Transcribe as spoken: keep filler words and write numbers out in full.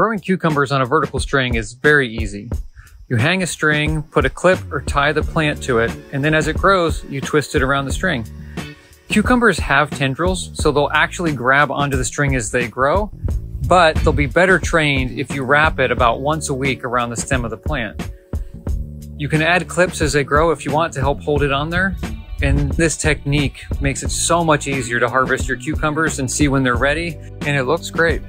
Growing cucumbers on a vertical string is very easy. You hang a string, put a clip or tie the plant to it, and then as it grows, you twist it around the string. Cucumbers have tendrils, so they'll actually grab onto the string as they grow, but they'll be better trained if you wrap it about once a week around the stem of the plant. You can add clips as they grow if you want to help hold it on there, and this technique makes it so much easier to harvest your cucumbers and see when they're ready, and it looks great.